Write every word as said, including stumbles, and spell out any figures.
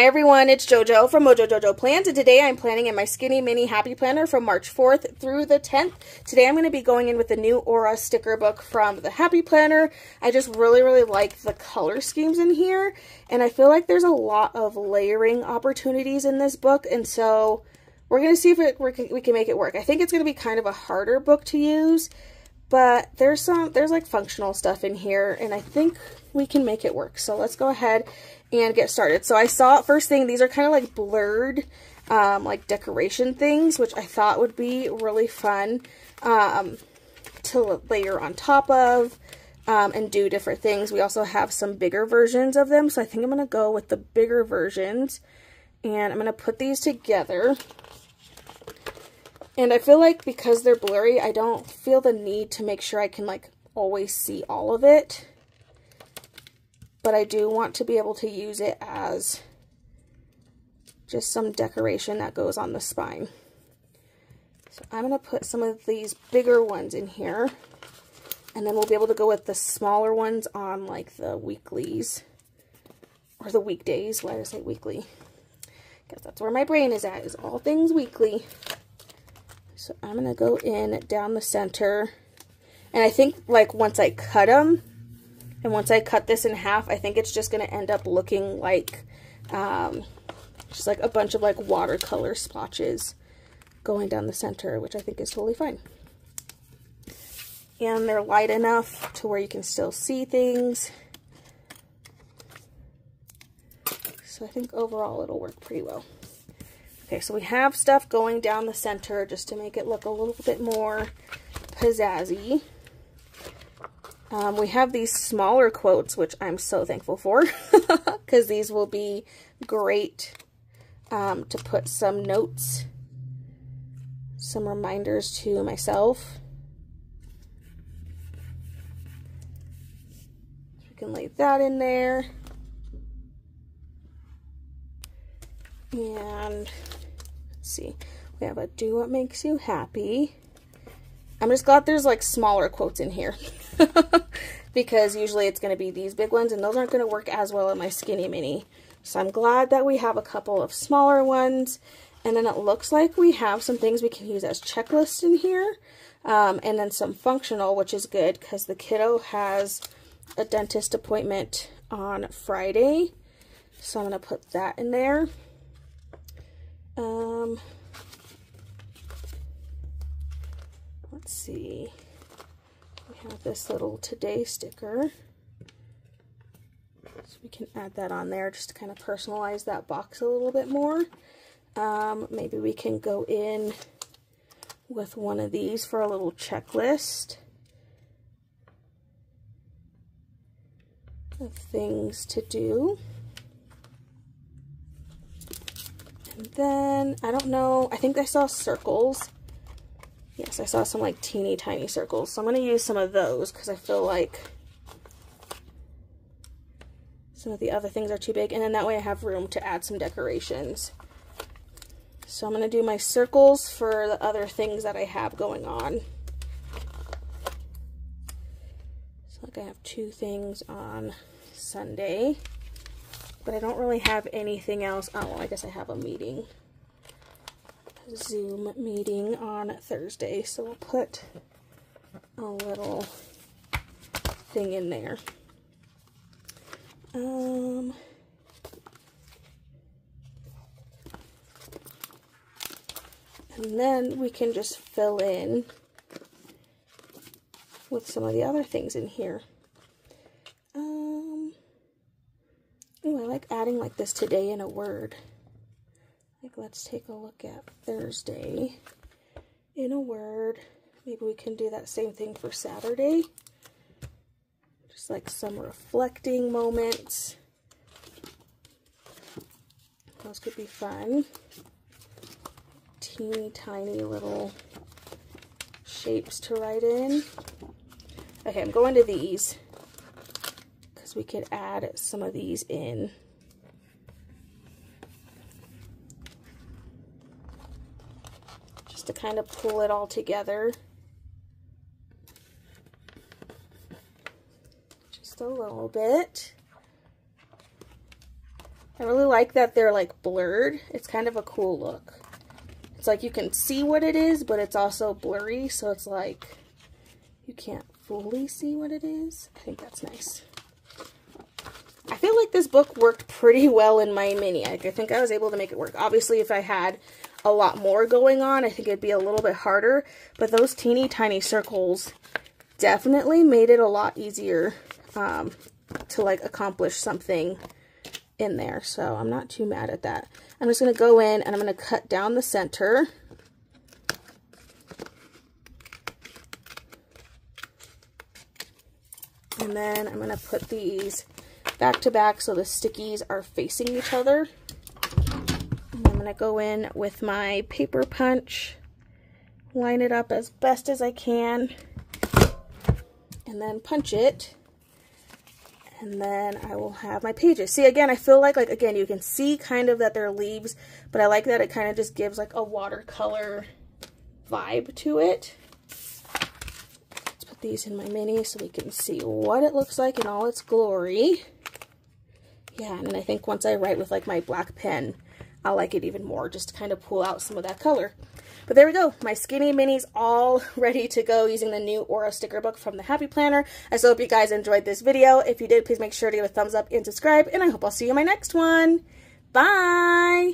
Hi everyone, it's JoJo from Mojo JoJo Plans, and today I'm planning in my Skinny Mini Happy Planner from March fourth through the tenth. Today I'm going to be going in with the new Aura sticker book from the Happy Planner. I just really, really like the color schemes in here, and I feel like there's a lot of layering opportunities in this book, and so we're going to see if it, we can make it work. I think it's going to be kind of a harder book to use, but there's some, there's like functional stuff in here, and I think we can make it work. So let's go ahead and get started. So I saw first thing, these are kind of like blurred, um, like decoration things, which I thought would be really fun, um, to layer on top of, um, and do different things. We also have some bigger versions of them. So I think I'm going to go with the bigger versions, and I'm going to put these together. And I feel like because they're blurry, I don't feel the need to make sure I can like always see all of it. But I do want to be able to use it as just some decoration that goes on the spine. So I'm going to put some of these bigger ones in here. And then we'll be able to go with the smaller ones on like the weeklies. Or the weekdays. Why did I say weekly? Because that's where my brain is at, is all things weekly. So I'm going to go in down the center, and I think like once I cut them, and once I cut this in half, I think it's just going to end up looking like um, just like a bunch of like watercolor splotches going down the center, which I think is totally fine. And they're light enough to where you can still see things. So I think overall it'll work pretty well. Okay, so we have stuff going down the center just to make it look a little bit more pizzazzy. Um, we have these smaller quotes, which I'm so thankful for, because these will be great um, to put some notes, some reminders to myself. We can lay that in there. And see, we have a do what makes you happy. I'm just glad there's like smaller quotes in here because usually it's going to be these big ones, and those aren't going to work as well in my Skinny Mini. So I'm glad that we have a couple of smaller ones, and then it looks like we have some things we can use as checklists in here, um, and then some functional, which is good because the kiddo has a dentist appointment on Friday, so I'm going to put that in there. Um, let's see, we have this little today sticker, so we can add that on there just to kind of personalize that box a little bit more. Um, maybe we can go in with one of these for a little checklist of things to do. Then, I don't know, I think I saw circles. Yes, I saw some like teeny tiny circles. So I'm going to use some of those because I feel like some of the other things are too big. And then that way I have room to add some decorations. So I'm going to do my circles for the other things that I have going on. So like I have two things on Sunday. But I don't really have anything else. Oh, well, I guess I have a meeting. A Zoom meeting on Thursday. So we'll put a little thing in there. Um, and then we can just fill in with some of the other things in here. Ooh, I like adding like this today in a word. Like, let's take a look at Thursday in a word. Maybe we can do that same thing for Saturday. Just like some reflecting moments. Those could be fun. Teeny tiny little shapes to write in. Okay, I'm going to these. We could add some of these in. Just to kind of pull it all together. Just a little bit. I really like that they're like blurred. It's kind of a cool look. It's like you can see what it is, but it's also blurry, so it's like you can't fully see what it is. I think that's nice. I feel like this book worked pretty well in my mini. I think I was able to make it work. Obviously, if I had a lot more going on, I think it'd be a little bit harder, but those teeny tiny circles definitely made it a lot easier um, to like accomplish something in there, so I'm not too mad at that. I'm just going to go in and I'm going to cut down the center. And then I'm going to put these back to back so the stickies are facing each other. And I'm going to go in with my paper punch, line it up as best as I can, and then punch it. And then I will have my pages. See, again, I feel like, like, again, you can see kind of that they're leaves, but I like that it kind of just gives like a watercolor vibe to it. Let's put these in my mini so we can see what it looks like in all its glory. Yeah, and then I think once I write with like my black pen, I'll like it even more just to kind of pull out some of that color. But there we go. My Skinny Mini's all ready to go using the new Aura sticker book from the Happy Planner. I so hope you guys enjoyed this video. If you did, please make sure to give a thumbs up and subscribe. And I hope I'll see you in my next one. Bye!